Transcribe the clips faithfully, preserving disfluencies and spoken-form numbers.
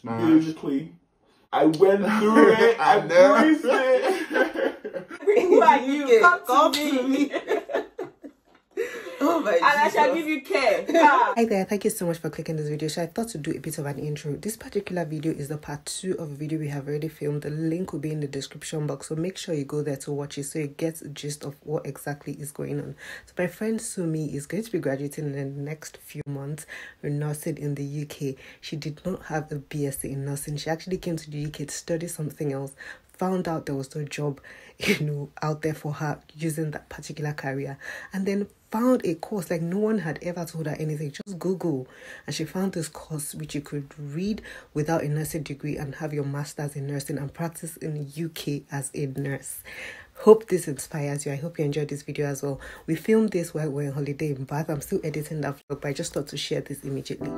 Smash. It was clean. I went through it. I breezed it. Like you, come to me. Oh my and Jesus. I shall give you care. Yeah. Hi there, thank you so much for clicking this video. So I thought to do a bit of an intro. This particular video is the part two of a video we have already filmed. The link will be in the description box, so make sure you go there to watch it so you get the gist of what exactly is going on. So my friend Sumi is going to be graduating in the next few months with nursing in the U K. She did not have a B S c in nursing. She actually came to the U K to study something else, found out there was no job, you know, out there for her using that particular career, and then found a course like no one had ever told her anything. Just Google, and she found this course which you could read without a nursing degree and have your master's in nursing and practice in the U K as a nurse. Hope this inspires you. I hope you enjoyed this video as well. We filmed this while we're on holiday in Bath. I'm still editing that vlog, but I just thought to share this immediately.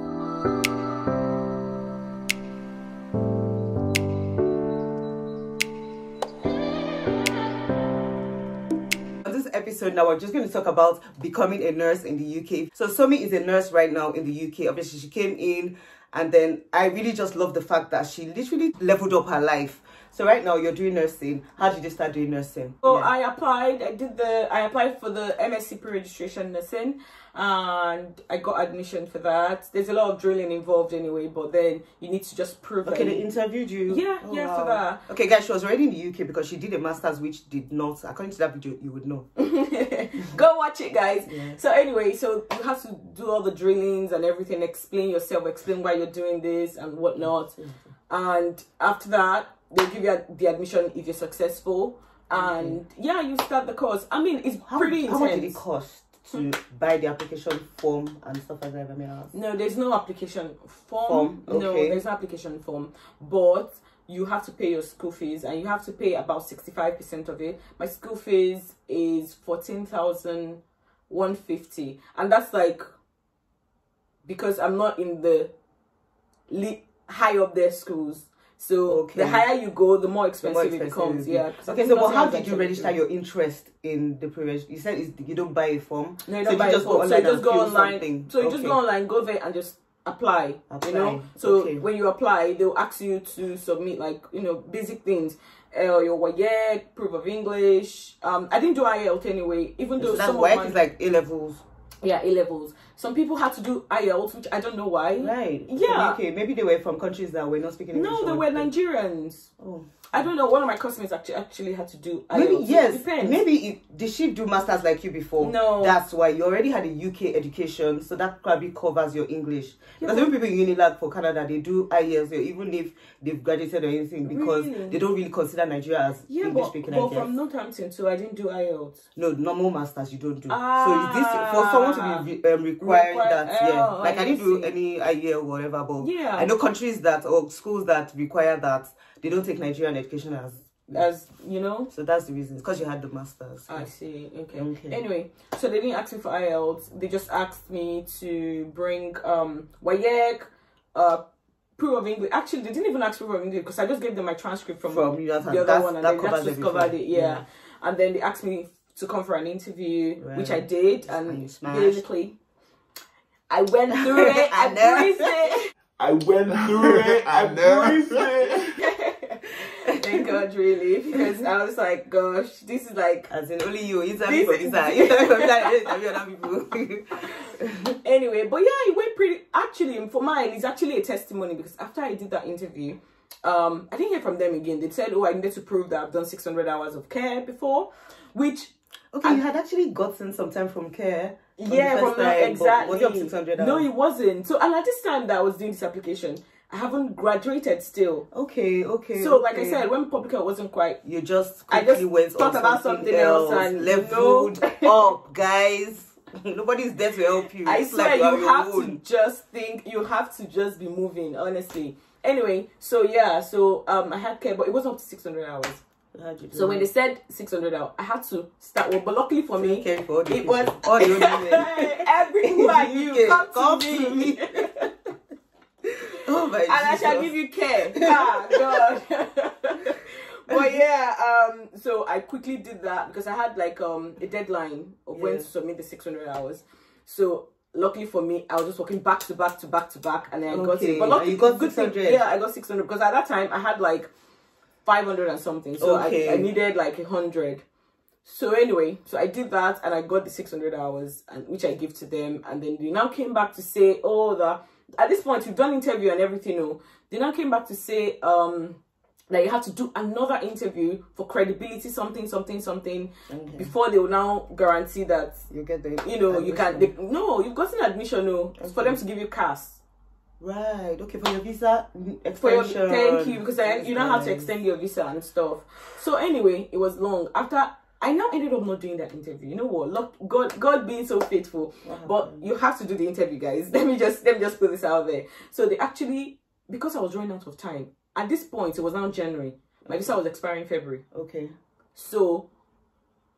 So now we're just going to talk about becoming a nurse in the U K. So Sumi is a nurse right now in the U K. Obviously she came in, and then I really just love the fact that she literally leveled up her life. So right now you're doing nursing. How did you start doing nursing? So yeah. I applied, I did the, I applied for the M S C pre-registration nursing, and I got admission for that. There's a lot of drilling involved anyway, but then you need to just prove. Okay, they interviewed you. Yeah, oh, yeah, wow. For that. Okay, guys, she was already in the U K because she did a master's, which did not. According to that video, you would know. Go watch it, guys. Yeah. So anyway, so you have to do all the drillings and everything. Explain yourself. Explain why you're doing this and whatnot. And after that, they give you the admission if you're successful, and mm-hmm. yeah, you start the course. I mean, it's how, pretty intense. How much did it cost to buy the application form and stuff as I remember? No, there's no application form. form? Okay. No, there's no application form, but you have to pay your school fees, and you have to pay about sixty-five percent of it. My school fees is fourteen thousand one hundred fifty, and that's like because I'm not in the high up their schools. So okay. The higher you go, the more expensive, the more expensive it becomes. It yeah. Okay. So, but how did you register your interest in the pre-reg? You said it's, you don't buy a form. No, you don't so buy you just a form. So you just go online. Something. So you okay. just go online, go there, and just apply. apply. You know. So okay. when you apply, they'll ask you to submit like you know basic things, uh, your W A E C, proof of English. Um, I didn't do I E L T S anyway, even though so some W A E C is like A levels. Yeah, A levels. Some people had to do I E L T S, which I don't know why. Right. Yeah. Okay, maybe they were from countries that were not speaking English. No, they were Nigerians. Oh. I don't know. One of my customers actually actually had to do I E L T S. Maybe, yes. It depends. Maybe it, did she do masters like you before? No. That's why. You already had a U K education, so that probably covers your English. Yeah, because even people in Unilag for Canada, they do I E L T S, even if they've graduated or anything, because really? they don't really consider Nigeria as yeah, English-speaking. But, but from Northampton, so I didn't do I E L T S. No, normal masters you don't do. Ah. So is this, for someone to be um, required Require, that, oh, yeah. Like I, I didn't do any I E L T S or whatever, but yeah. I know countries that, or schools that require that, they don't take Nigerian education as as you know, so that's the reason. Because you had the masters. So. I see. Okay. okay. Anyway, so they didn't ask me for I E L T S. They just asked me to bring um W A E C, uh, proof of English. Actually, they didn't even ask proof of English because I just gave them my transcript from, from the other that's, one, and that they just covered it. Yeah. yeah. And then they asked me to come for an interview, right. which I did, and, and basically, I went through it. I breezed it. I went through it. I breezed it. Thank God, really, because I was like, gosh, this is like as in only you interview for that interview people. Anyway, but yeah, it went pretty. Actually, for mine, it's actually a testimony because after I did that interview, um, I didn't hear from them again. They said, oh, I needed to prove that I've done six hundred hours of care before, which okay, I, you had actually gotten some time from care. From yeah, from time, exactly. Was it up six hundred hours? No, it wasn't. So, and at this time that I was doing this application, I haven't graduated still. Okay, okay. So, like okay. I said, when public health wasn't quite, you just I just went thought about something, something else, else and leveled up, guys. Nobody's there to help you. I it's swear, like you, you have, have to just think. You have to just be moving, honestly. Anyway, so yeah, so um, I had care, but it wasn't up to six hundred hours. So when they said six hundred hours, I had to start. Well, but luckily for me, it was all your everywhere you, you come, come to, to me. me. Oh my and Jesus. I shall give you care. Ah, God. But yeah, um, so I quickly did that because I had like um a deadline of yes. when to submit the six hundred hours. So luckily for me, I was just working back to back to back to back, and then I okay. got it. But luckily, you got good thing, yeah, I got six hundred because at that time I had like five hundred and something, so okay. I, I needed like a hundred. So anyway, so I did that and I got the six hundred hours, and which I gave to them, and then they now came back to say, oh, the at this point you've done interview and everything, no, they now came back to say, um. Like you have to do another interview for credibility, something, something, something, okay. before they will now guarantee that you get the, you know, admission. You can. They, no, you've gotten admission. No, okay. for them to give you C A S. Right. Okay. For your visa extension. For your, thank you, because I, you know how to extend your visa and stuff. So anyway, it was long. After I now ended up not doing that interview. You know what? Look, God, God being so faithful. Wow. But you have to do the interview, guys. Let me just let me just put this out there. So they actually, because I was running out of time. At this point, it was now January. My visa was expiring February. Okay. So,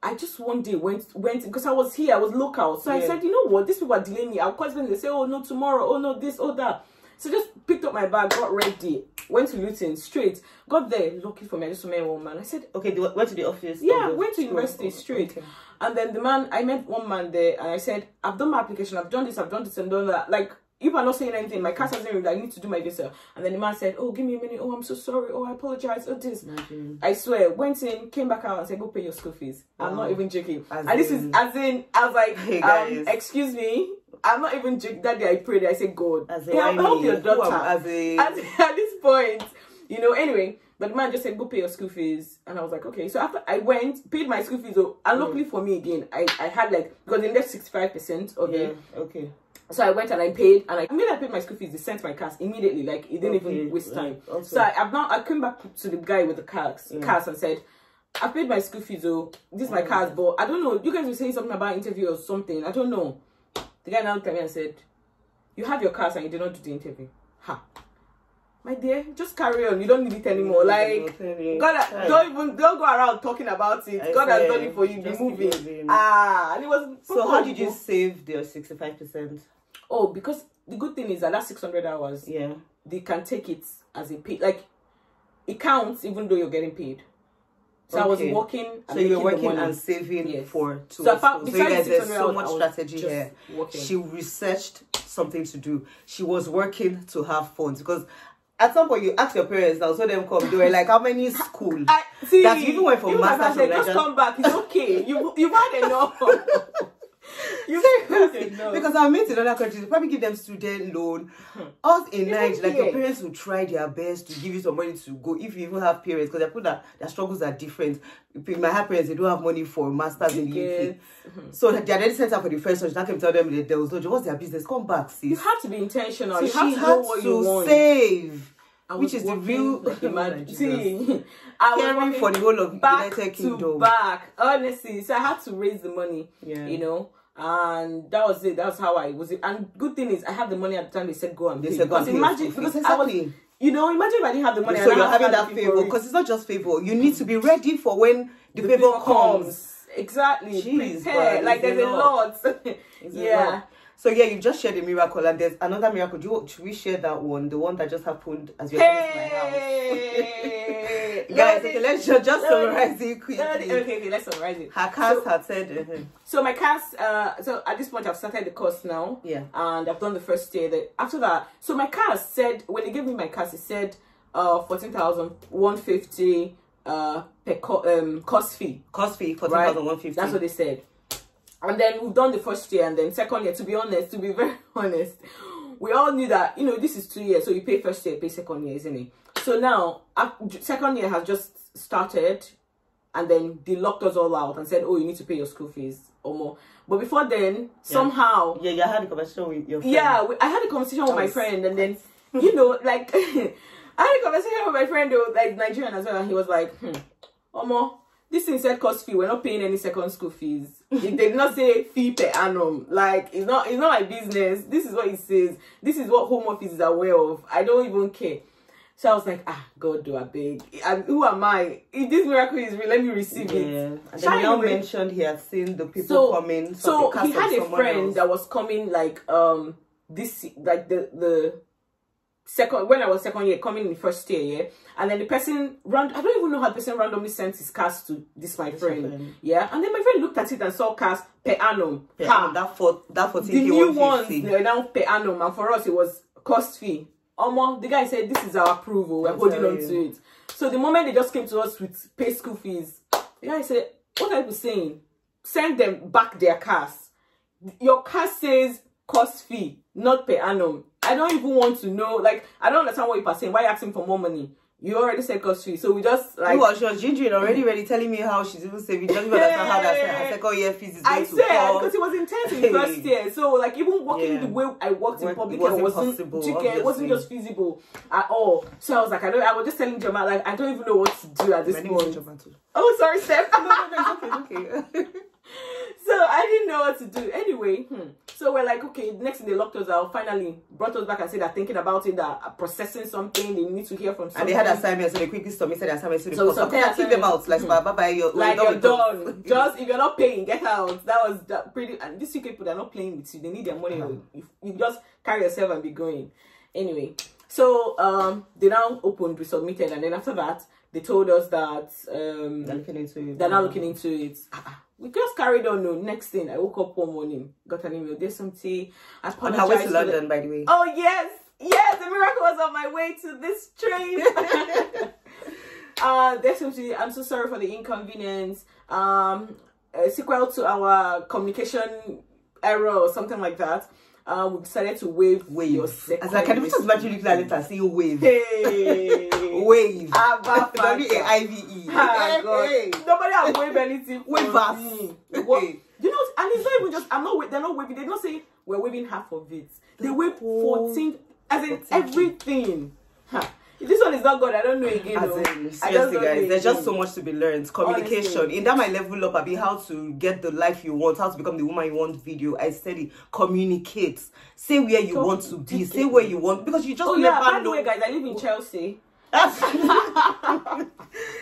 I just one day went, went because I was here, I was local. So, yeah. I said, you know what? These people are delaying me. I'll call them. They say, oh, no, tomorrow. Oh, no, this, oh, that. So, just picked up my bag, got ready, went to Luton, straight. Got there, lucky for me, I just met one man. I said, okay, they went to the office. Yeah, the went to university, straight. Okay. And then the man, I met one man there, and I said, I've done my application. I've done this, I've done this, and done that. Like, you are not saying anything. My cat hasn't read. I need to do my visa. And then the man said, oh, give me a minute. Oh, I'm so sorry. Oh, I apologize. Oh, this. Imagine. I swear. Went in, came back out and said, go pay your school fees. Wow. I'm not even joking. As and in. This is, as in, I was like, hey, um, excuse me. I'm not even joking. That day I prayed. I said, God, as hey, I help your daughter. As in. As in, at this point, you know, anyway. But the man just said, go pay your school fees. And I was like, okay. So after I went, paid my school fees. Oh, and luckily mm. for me again, I, I had like, because they left sixty-five percent of it. Yeah, okay. So I went and I paid, and I, I mean I paid my school fees. They sent my C A S immediately, like it didn't okay. even waste time. Okay. So I, I've now I came back to the guy with the C A S, yeah. C A S and said, I paid my school fees. Oh, this is my C A S, yeah. but I don't know. You guys were saying something about interview or something. I don't know. The guy now looked at me and said, you have your C A S and you did not do the interview. Ha. My dear, just carry on. You don't need it anymore. Like, God, don't even don't go around talking about it. I God say, has done it for you. Be moving. Ah, and it was. So how did you save the sixty-five percent? Oh, because the good thing is that that six hundred hours, yeah, they can take it as a pay. Like, it counts even though you're getting paid. So okay. I was working. And so you were working and saving yes. for two. So, so you guys, there's so much strategy here. Working. She researched something to do. She was working to have funds because. At some point, you ask your parents, now so them come, they were like, how many school? I, see, that even went for master's. Like, just come back, it's okay. You, you've had enough. You've had enough. Because I met in other countries, they probably give them student loan. Us in Nigeria, like your parents will try their best to give you some money to go, if you even have parents, because they put that their struggles are different. My parents, they don't have money for masters in the U K. So like, they are then sent out for the first one. Now can tell them that there was no job. What's their business? Come back, sis. You have to be intentional. So you have to know what you want. Save, which is the real humanity. Caring for the whole of United Kingdom. Back, honestly. So I had to raise the money. Yeah, you know. And that was it. That was how I was. It. And good thing is, I had the money at the time. They said go and pay. They said go and pay. Imagine because I was. You know, imagine if I didn't have the money. So you're having that favor, because it's not just favor. You need to be ready for when the, the favor comes. comes. Exactly. Jeez, prepare. Like there's a lot. Yeah. A lot. So yeah, you just shared a miracle, and there's another miracle. Do you, should we share that one? The one that just happened as you were coming to my house. Guys, okay, let's just, just summarize it quickly. Okay, okay, let's summarize it. Her cast so, had said. Mm-hmm. So my cast. Uh, so at this point, I've started the course now. Yeah. And I've done the first year. That after that, so my cast said when they gave me my cast, it said, uh, fourteen thousand one fifty uh per co um course fee. Course fee fourteen thousand one fifty. Right? That's what they said. And then we've done the first year and then second year. To be honest, to be very honest, we all knew that, you know, this is two years. So you pay first year, pay second year, isn't it? So now, second year has just started and then they locked us all out and said, oh, you need to pay your school fees or more. But before then, yeah. somehow... Yeah, you had a conversation with your friend. Yeah, I had a conversation with my friend and then, you know, like... I had a conversation with my friend, though, like Nigerian as well, and he was like, hmm, Omo. This thing said cost fee. We're not paying any second school fees. It did not say fee per annum. Like, it's not, it's not my business. This is what it says. This is what Home Office is aware of. I don't even care. So I was like, ah, God, do I beg? And who am I? If this miracle is real, let me receive it. Yeah. And then you now mentioned he has seen the people so, coming. So the he had a friend else. that was coming, like um, this, like the the second, when I was second year, coming in first year, yeah, and then the person, round, I don't even know how the person randomly sent his cast to this my friend, yeah, and then my friend looked at it and saw cast per annum, per annum that for that for the new ones, they were now per annum, and for us it was cost fee. Omo, the guy said this is our approval, we're holding on to it. So the moment they just came to us with pay school fees, the guy said, what are you saying? Send them back their cast. Your cast says cost fee, not per annum. I don't even want to know, like, I don't understand what you're saying. Why are you asking for more money? You already said cost free. So we just, like... Well, she was ginger already, already telling me how she's even saving. Just about yeah, how that her second year fees is I said, because it was intense in the first year. So, like, even working yeah. the way I worked in public, it wasn't, wasn't possible, chicken, it wasn't just feasible at all. So I was like, I don't, I was just telling Jamal, like, I don't even know what to do at this point. Oh, sorry, Steph. no, no, no, it's okay, it's okay. So I didn't know what to do. Anyway, hmm. so we're like, okay, next thing they locked us out, finally brought us back and said that thinking about it, that processing something, they need to hear from somebody. And they had assignments, so they quickly submitted assignments to the post. So okay, I keep them out, like, bye-bye, you're, like, you're done. Just, if you're not paying, get out. That was that pretty, and these U K people, they're not playing with you. They need their money. Mm. You, you just carry yourself and be going. Anyway, so um, they now opened, we submitted, and then after that, they told us that um, they're looking into it. They're now looking into it. We just carried on. No, next thing, I woke up one morning, got an email. There's some tea. I apologized. On her way to London, by the way. Oh yes, yes, the miracle was on my way to this train. uh, there's some tea. I'm so sorry for the inconvenience. Um, a sequel to our communication error or something like that. Uh, we decided to wave wave. Your second As I can we just imagine looking at it and say wave. Hey. Wave. W A I V E. Nobody has waved anything. Wave us. You know, and it's not even just, I'm not, they're not waving. They don't say, we're waving half of it. They wave fourteen, as in everything. Huh. This one is not good. I don't know again. As in, seriously, guys, there's just so much to be learned. Communication. Honestly. In that my level up, I mean, how to get the life you want, how to become the woman you want video. I study. Communicate. Say where you Talk want to be. Say where you want. Because you just oh, never yeah, by know. The way, guys, I live in Chelsea.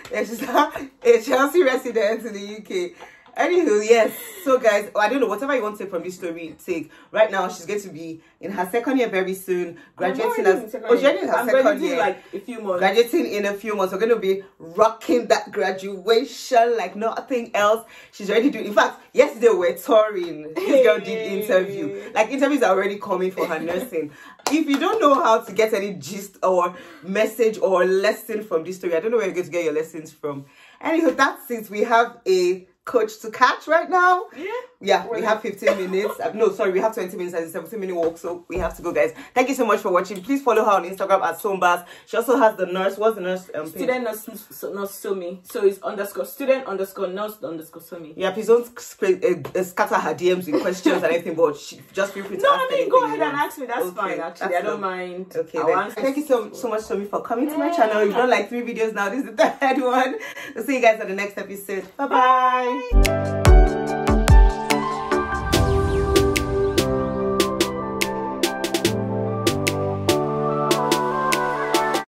She's a Chelsea resident in the U K. Anywho, yes. So, guys, I don't know. Whatever you want to take from this story, take. Right now, she's going to be in her second year very soon. Graduating as... Oh, she's in her I'm second year. Like a few months. Graduating in a few months. We're going to be rocking that graduation like nothing else. She's already doing... In fact, yesterday we were touring. This girl did interview. Like, interviews are already coming for her nursing. If you don't know how to get any gist or message or lesson from this story, I don't know where you're going to get your lessons from. Anywho, that's it. We have a... coach to catch right now. Yeah, yeah, we have fifteen minutes. No, sorry, we have twenty minutes as a seventeen minute walk, so we have to go, guys. Thank you so much for watching. Please follow her on Instagram at Sombas. She also has the nurse. What's the nurse? Um, student nurse, nurse Sumi. So it's underscore student underscore nurse underscore Sumi. Yeah, please don't uh, scatter her D Ms with questions and anything, but she, just feel free to no, ask. No, I mean, go ahead and ask me. That's okay, fine. Actually, that's I don't fine. mind. Okay, then. Thank you so so much, Sumi, for coming yeah. to my channel. We've done like three videos now. This is the third one. We'll see you guys on the next episode. Bye bye. Bye. Bye.